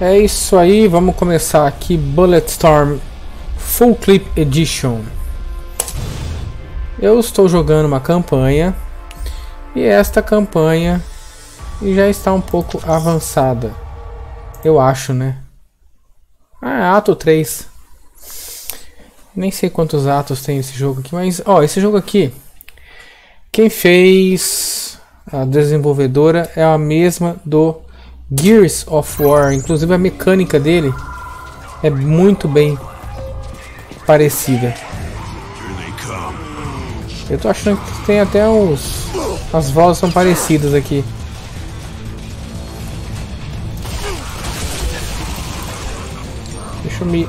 É isso aí, vamos começar aqui Bulletstorm Full Clip Edition. Eu estou jogando uma campanha e esta campanha já está um pouco avançada, eu acho, né? Ah, ato 3. Nem sei quantos atos tem esse jogo aqui, mas ó, esse jogo aqui, quem fez a desenvolvedora é a mesma do Gears of War, inclusive a mecânica dele é muito bem parecida. Eu tô achando que tem até uns... as vozes são parecidas aqui. Deixa eu me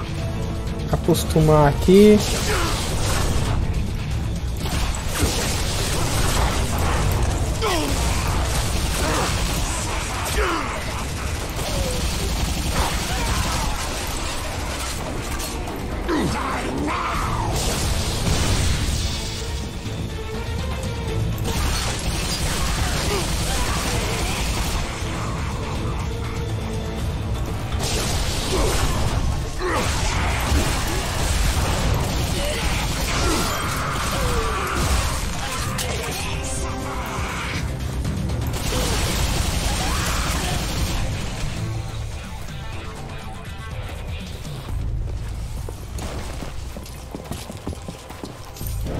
acostumar aqui.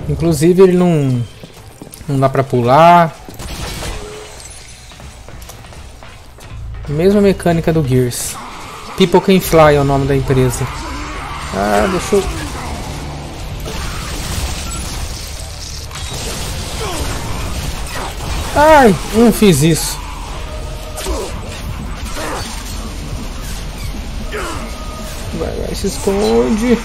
Inclusive ele não dá pra pular. Mesma mecânica do Gears. People Can Fly é o nome da empresa. Ah, deixa eu... ai, não fiz isso. Vai, se esconde.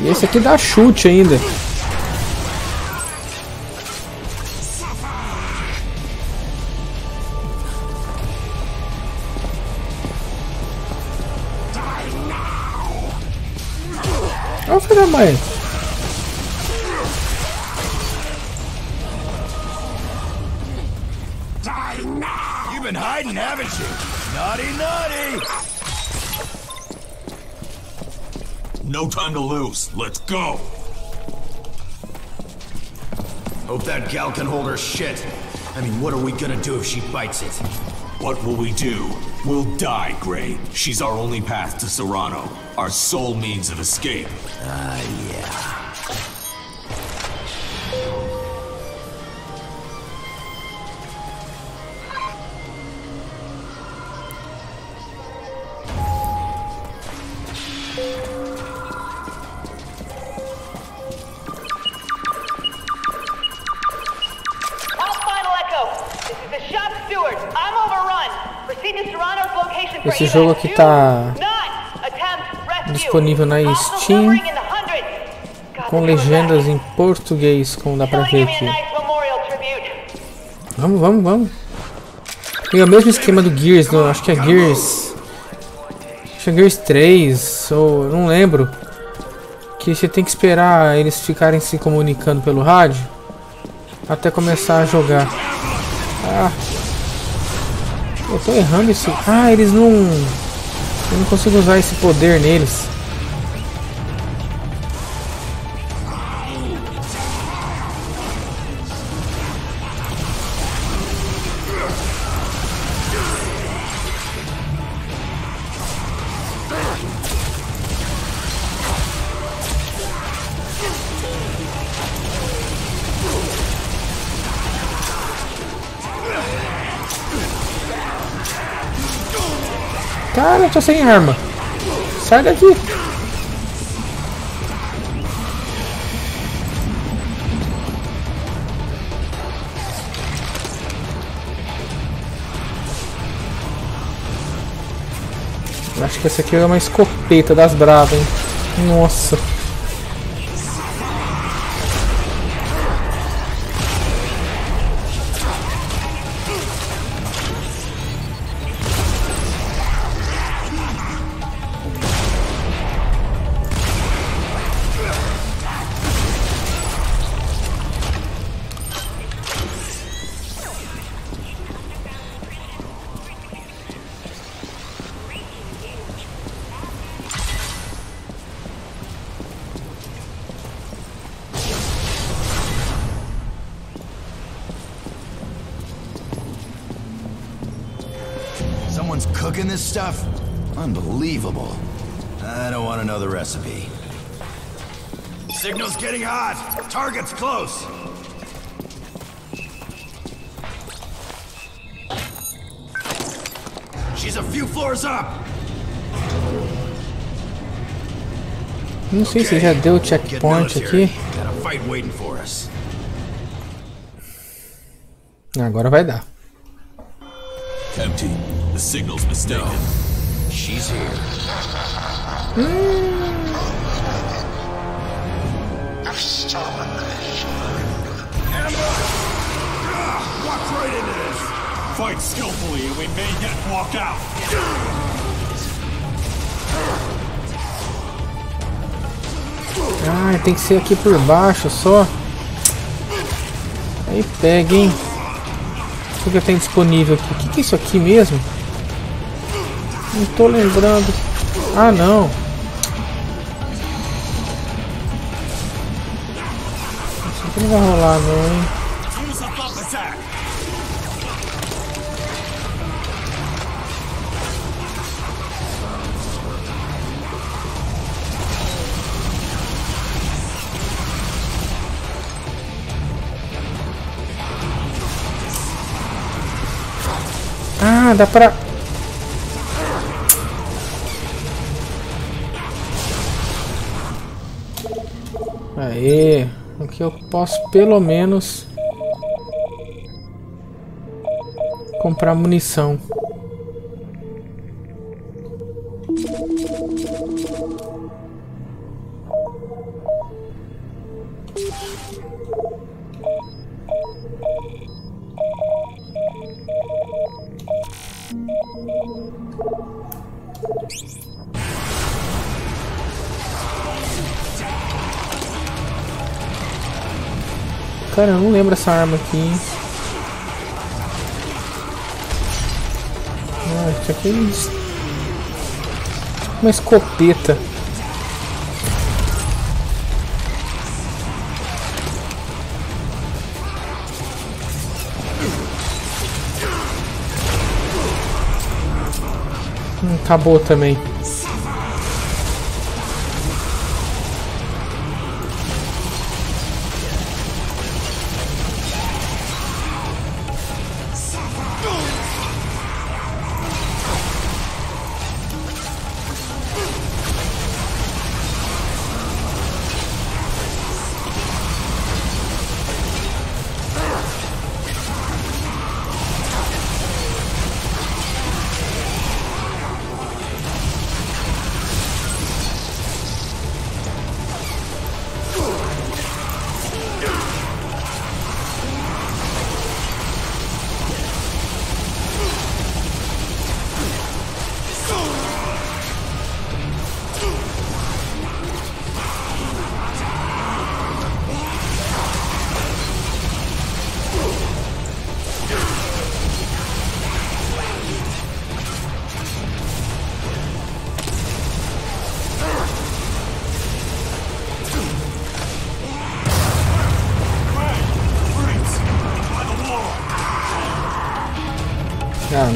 E esse aqui dá chute ainda. Olha o filho da mãe. No time to lose. Let's go. Hope that gal can hold her shit. I mean, what are we gonna do if she bites it? What will we do? We'll die, Gray. She's our only path to Serrano. Our sole means of escape. Esse jogo aqui tá disponível na Steam com legendas em português, como dá pra ver aqui. Vamos. Tem o mesmo esquema do Gears, não? Acho que é Gears. Acho que é Gears 3, ou não lembro. Que você tem que esperar eles ficarem se comunicando pelo rádio até começar a jogar. Ah. Eu tô errando isso. Ah, eles não... eu não consigo usar esse poder neles. Cara, eu tô sem arma. Sai daqui. Eu acho que essa aqui é uma escopeta das bravas, hein? Nossa. Cooking this stuff? Unbelievable. I don't want to know the recipe. Signal's getting hot. Target's close. She's a few floors up. Não sei se já deu checkpoint aqui. Got a fight waiting for us. Agora vai dar. Empty. The signal's mistaken. No. She's here. I've stolen this. Walk right into this. Fight skillfully, and we may yet walk out. Ah, tem que ser aqui por baixo só. Aí pega, hein? O que eu tenho disponível aqui? O que que é isso aqui mesmo? Não tô lembrando. Ah, não. Isso aqui não vai rolar, não, hein? Ah, dá pra... Aê, aqui eu posso pelo menos comprar munição. Cara, eu não lembro essa arma aqui. Ah, isso aqui é uma escopeta. Acabou também.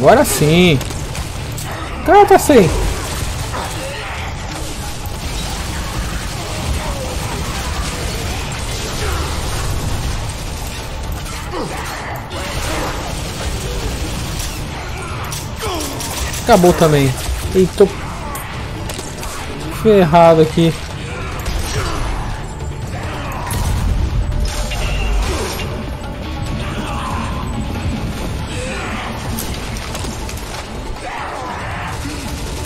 Agora sim. Canta assim. Acabou também. E tô ferrado aqui.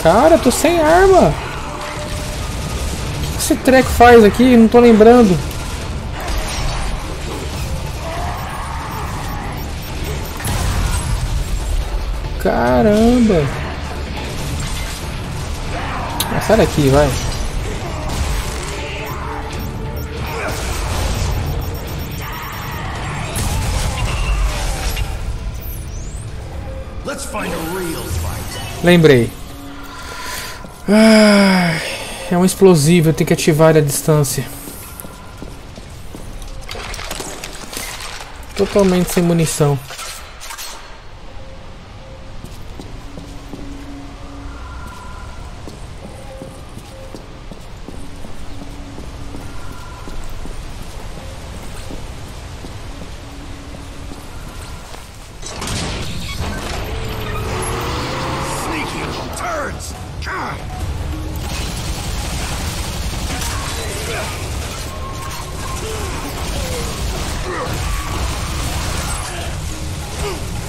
Cara, eu tô sem arma. O que esse treco faz aqui? Não tô lembrando. Caramba. Ah, sai daqui, vai. Lembrei. Ah, é um explosivo, eu tenho que ativar ele à distância. Totalmente sem munição.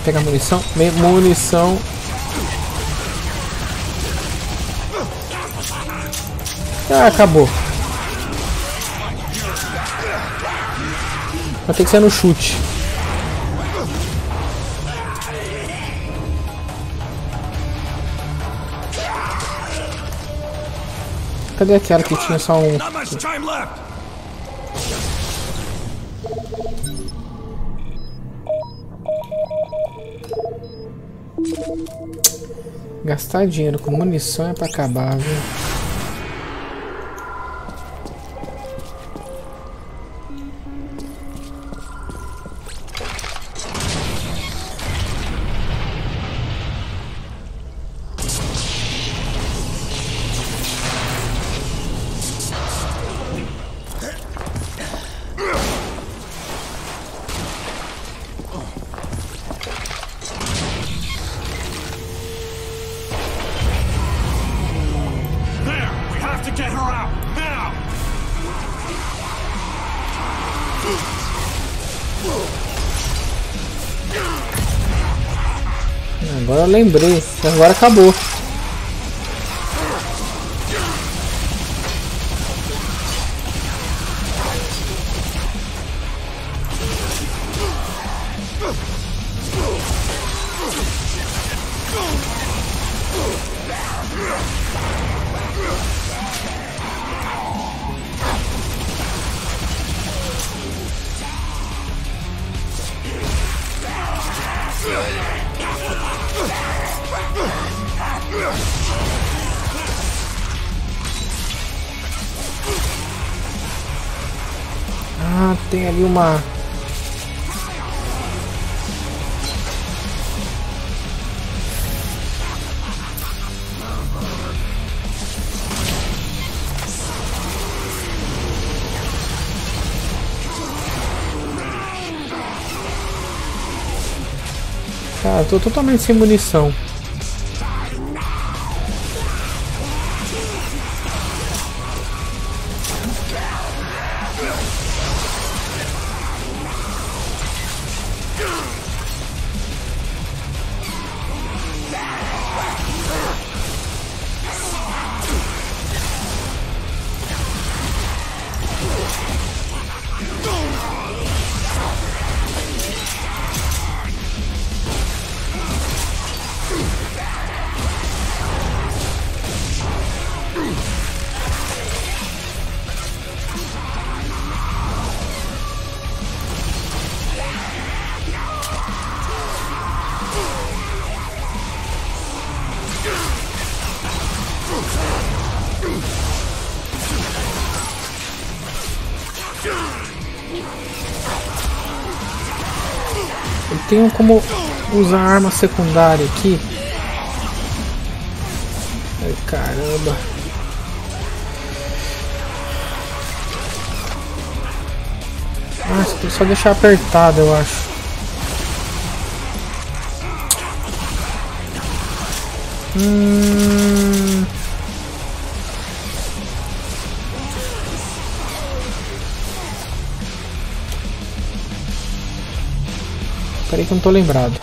Pegar munição, munição. Ah, acabou. Vai ter que ser no chute. Cadê aquela que tinha só um? Gastar dinheiro com munição é pra acabar, viu? Agora eu lembrei, agora acabou. Ah, tem ali uma... Cara, eu tô totalmente sem munição. Eu tenho como usar arma secundária aqui. Ai, caramba. Ah, tem só deixar apertado, eu acho. Peraí que eu não tô lembrado.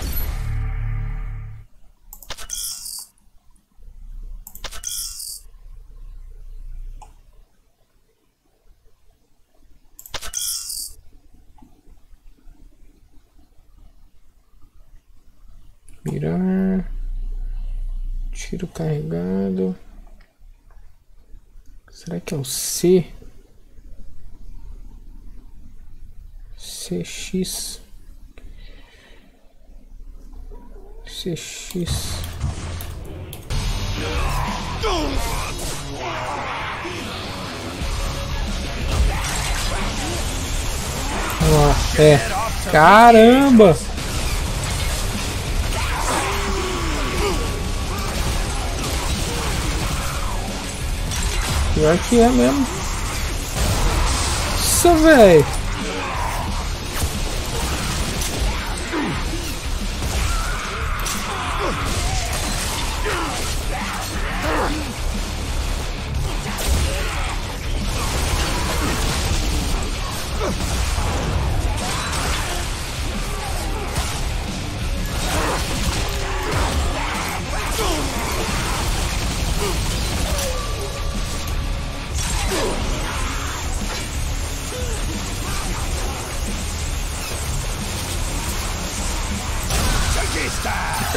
Mirar. Tiro carregado. Será que é o C? CX. CX. Nossa, é. Caramba! Pior que é mesmo. Nossa, velho!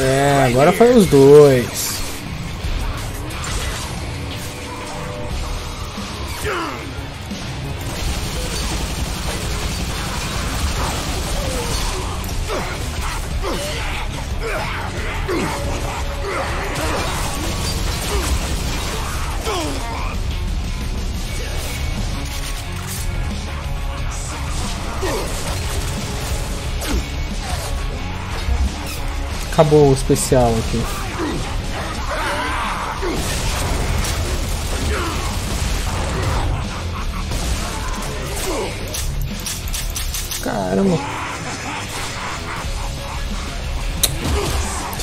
É, agora foi os dois. Acabou o especial aqui. Caramba.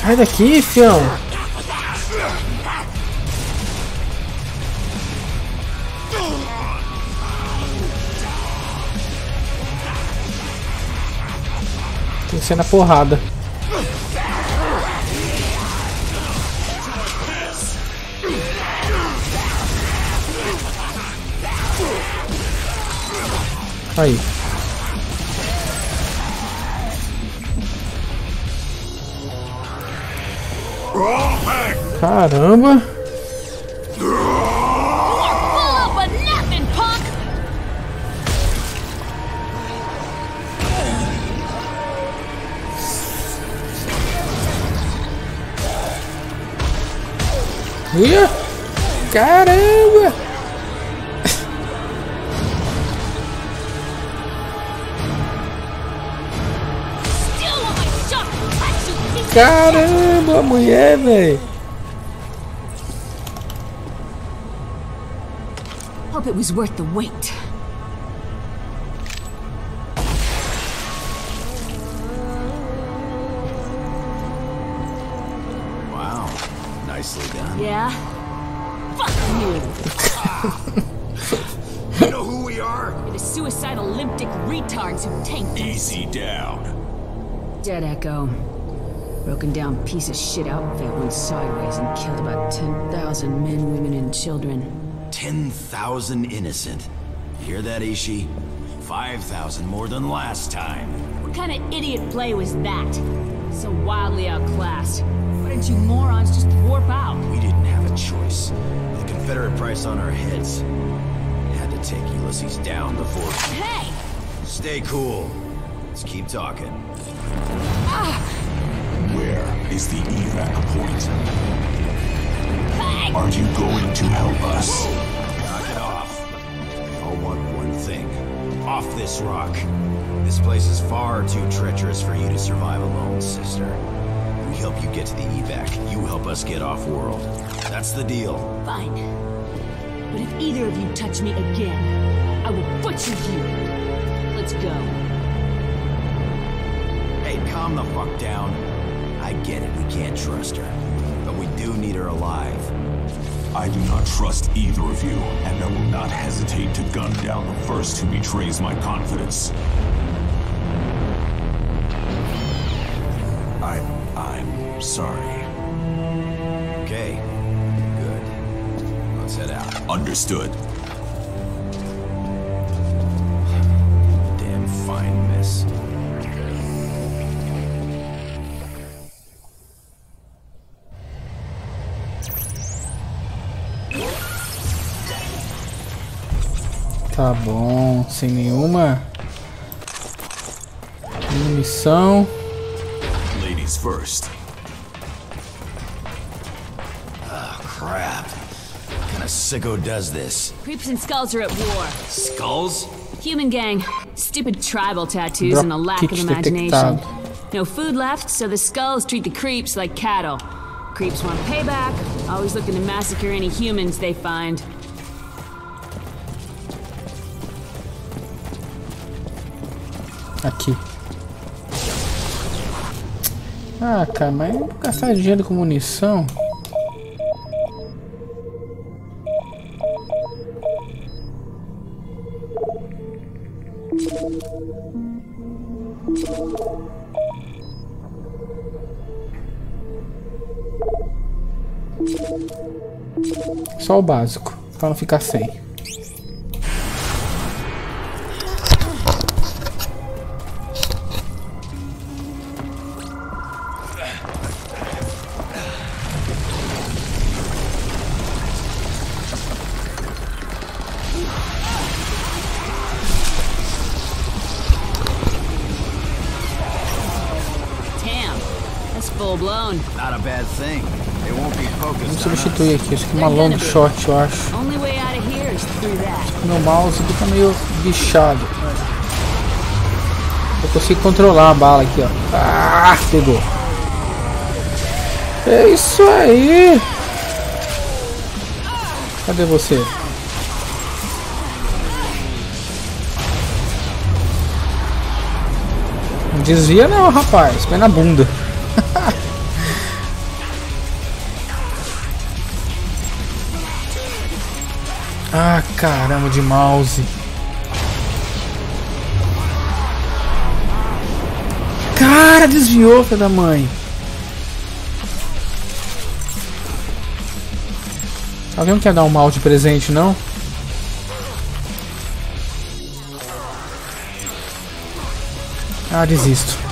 Sai daqui, fião. Tem que ser na porrada. Aí. Caramba. Ia. Caramba. Caramba, mulher, velho. Hope it was worth the wait. Wow, nicely done. Yeah. Fuck you. You know who we are? We're the suicidal limbic retards who tanked us. Easy down. Dead Echo. Broken down piece of shit outfit went sideways and killed about 10,000 men, women, and children. 10,000 innocent. You hear that, Ishii? 5,000 more than last time. What kind of idiot play was that? So wildly outclassed. Why didn't you morons just warp out? We didn't have a choice. With the Confederate price on our heads. We had to take Ulysses down before. Hey! Stay cool. Let's keep talking. Ah! Where is the evac point? Are you going to help us? Knock it off. We all want one thing. Off this rock. This place is far too treacherous for you to survive alone, sister. We help you get to the evac. You help us get off world. That's the deal. Fine. But if either of you touch me again, I will butcher you. Let's go. Hey, calm the fuck down. I get it, we can't trust her, but we do do need her alive. I do not trust either of you, and I will not hesitate to gun down the first who betrays my confidence. I'm sorry. Okay. Good. Let's head out. Understood. Damn fine miss. Tá bom, sem nenhuma munição. Ladies first. Oh crap! What kind of sicko does this? Creeps and skulls are at war. Skulls? Human gang. Stupid tribal tattoos and a lack of imagination. No food left, so the skulls treat the creeps like cattle. Creeps want payback. Always looking to massacre any humans they find. Aqui. Ah, cara, mas eu vou gastar dinheiro com munição. Só o básico, para não ficar sem. Vamos substituir aqui, acho que uma long shot, eu acho. Meu mouse fica meio bichado. Eu consigo controlar a bala aqui, ó. Ah, pegou. É isso aí. Cadê você? Não desvia não, rapaz. Vai na bunda. Ah, caramba, de mouse. Cara, desviou, filho da mãe. Alguém quer dar um mouse de presente, não? Ah, desisto.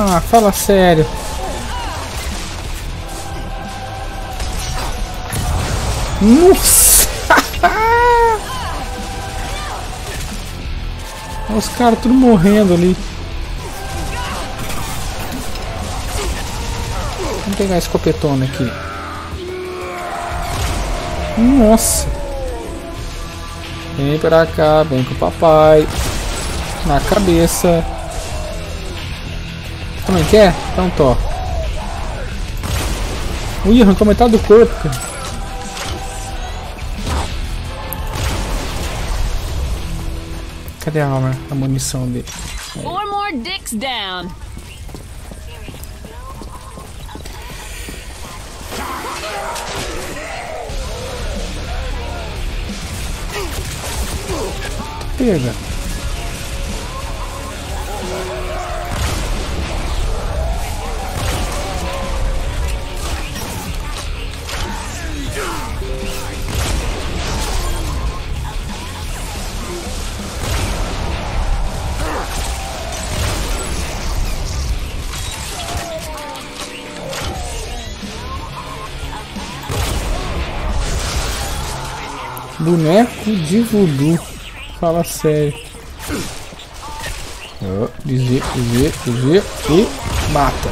Ah, fala sério. Nossa! Os caras tudo morrendo ali. Vamos pegar a escopetona aqui. Nossa! Vem pra cá, vem com o papai. Na cabeça. Também quer? Então to. Ui, arrancou metade do corpo, cara. Cadê a arma? A munição dele. Pega. Boneco de voodoo, fala sério. Desvia, desvia, desvia e mata.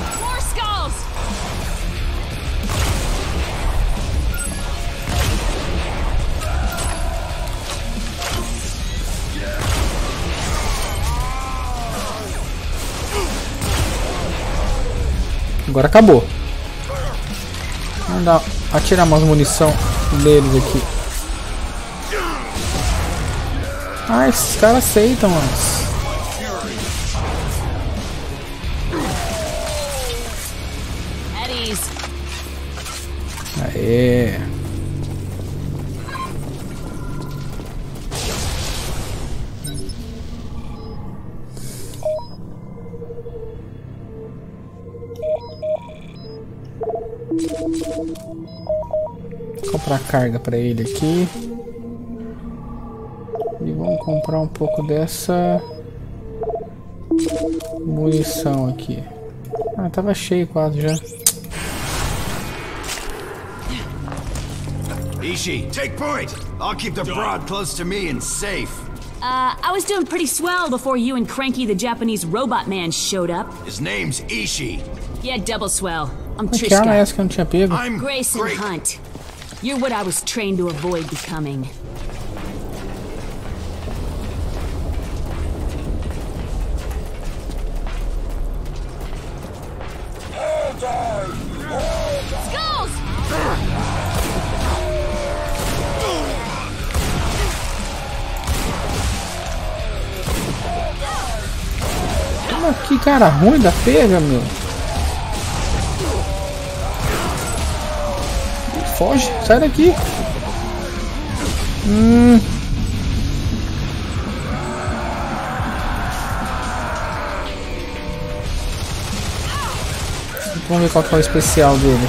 Agora acabou. Vamos dar, atirar umas munição neles aqui. Ah, esses caras aceitam, mano. É. Vou comprar carga para ele aqui. E vamos comprar um pouco dessa munição aqui. Ah, tava cheio quase já. Ishii, take point! I'll keep the broad close to me and safe. I was doing pretty swell before you and Cranky the Japanese robot man showed up. His name's Ishii. Yeah, double swell. I'm Trishka. I'm Grayson Hunt. You're what I was trained to avoid becoming. Que cara ruim da pega, meu. Foge, sai daqui. Vamos ver qual que é o especial dele.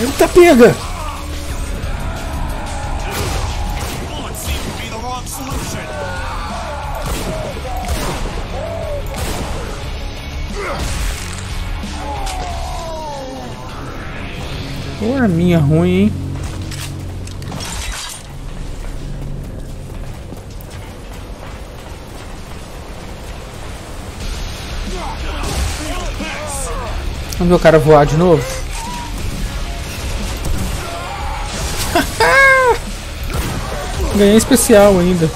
Eita, pega! Ô, arminha ruim, hein? Vamos ver o cara voar de novo? Ganhei especial ainda.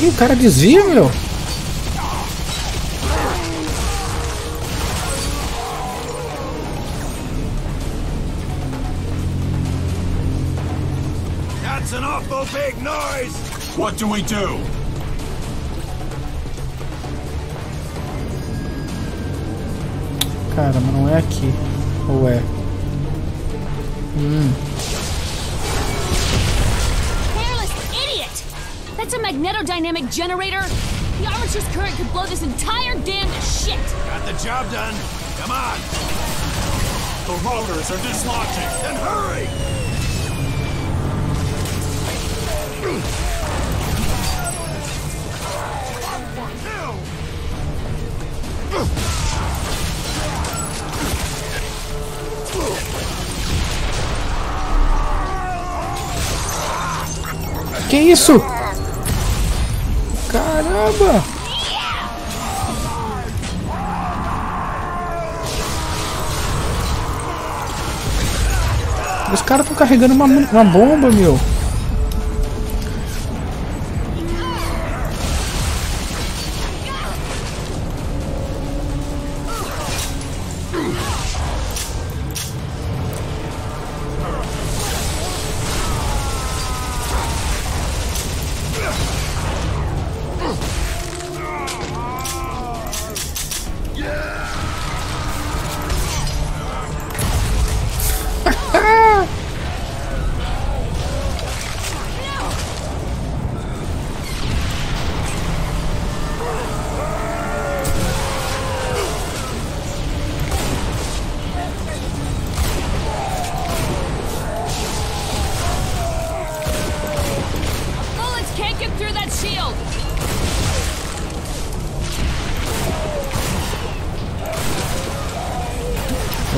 Ih, o cara desvia, meu. That's an awful big noise. What do we do? Cara, mas não é aqui. Ou é? That's a Magneto dynamic generator. The armature's current could blow this entire damn shit. Got the job done. Come on. The rotors are dislodging. Then hurry. isso? Caramba! Os caras estão carregando uma bomba, meu.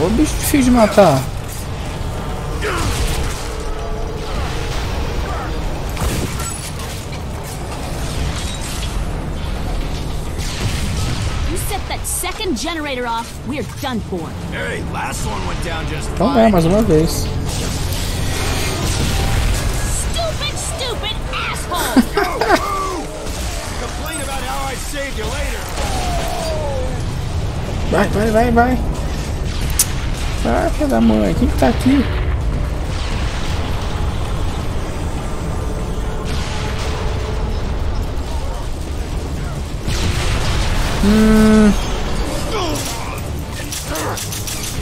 Ô bicho difícil de matar. Então é, mais uma vez. Stupid asshole! Vai, vai, vai, vai. Ah, filha da mãe, quem tá aqui?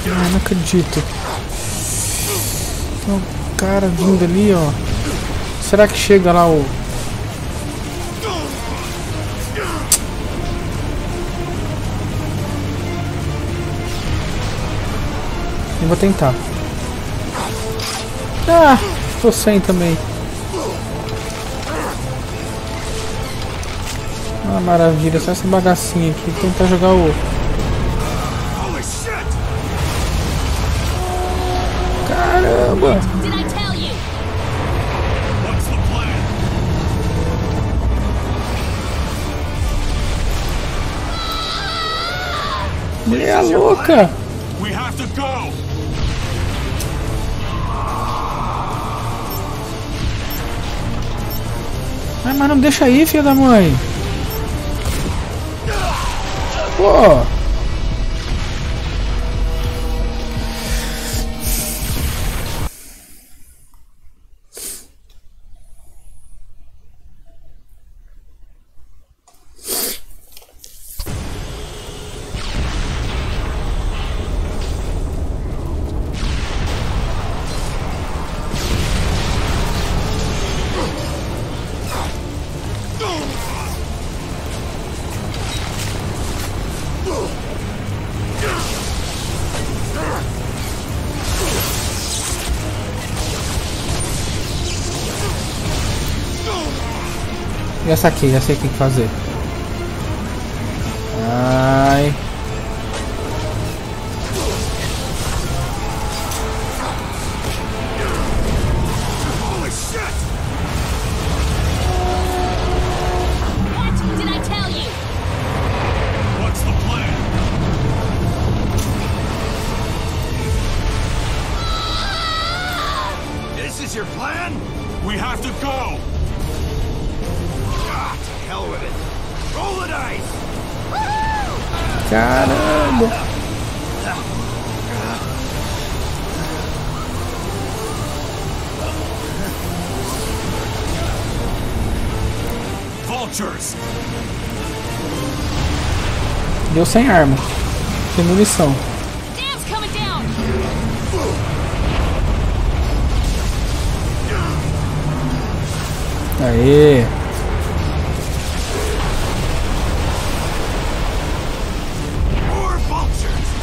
Ah, não acredito. Tem um cara vindo ali, ó. Será que chega lá o... Vou tentar. Ah, tô sem também. Ah, maravilha, só essa bagacinha aqui. Vou tentar jogar o... Caramba! Mulher louca! Ah, mas não deixa aí, filha da mãe. Pô. Essa aqui, já sei o que fazer. Ai. Caramba! Vultures! Deu sem arma, sem munição. Aê!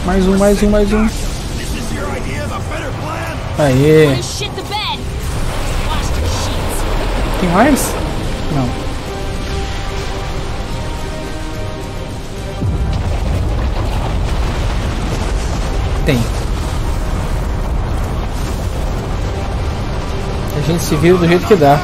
Mais um, mais um, mais um. Aê. Tem mais? Não. Tem. A gente se vira do jeito que dá.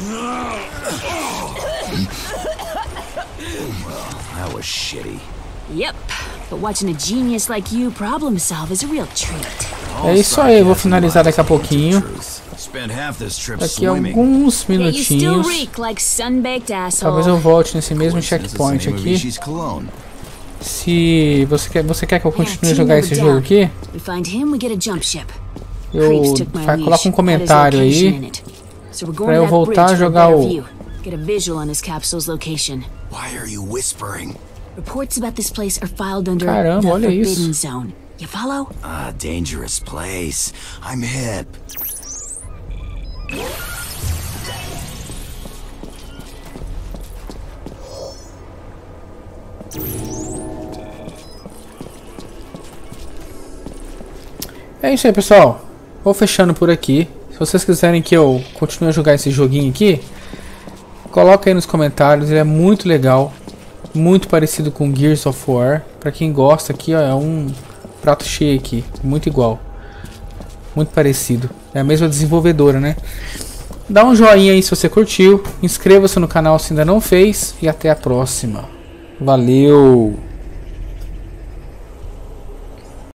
Well, that was shitty. Yep, but watching a genius like you problem solve is a real treat. É isso aí, vou finalizar daqui a pouquinho. Daqui a alguns minutinhos. Talvez eu volte nesse mesmo checkpoint aqui. Se você quer que eu continue a jogar esse jogo aqui? Coloca um comentário aí pra eu voltar a jogar o. Caramba, olha isso. You follow? Ah, dangerous place. I'm hip. É isso aí, pessoal. Vou fechando por aqui. Se vocês quiserem que eu continue a jogar esse joguinho aqui, coloca aí nos comentários. Ele é muito legal, muito parecido com Gears of War. Para quem gosta aqui, ó, é um prato cheio aqui, muito igual, muito parecido, é a mesma desenvolvedora, né? Dá um joinha aí se você curtiu, inscreva-se no canal se ainda não fez e até a próxima. Valeu!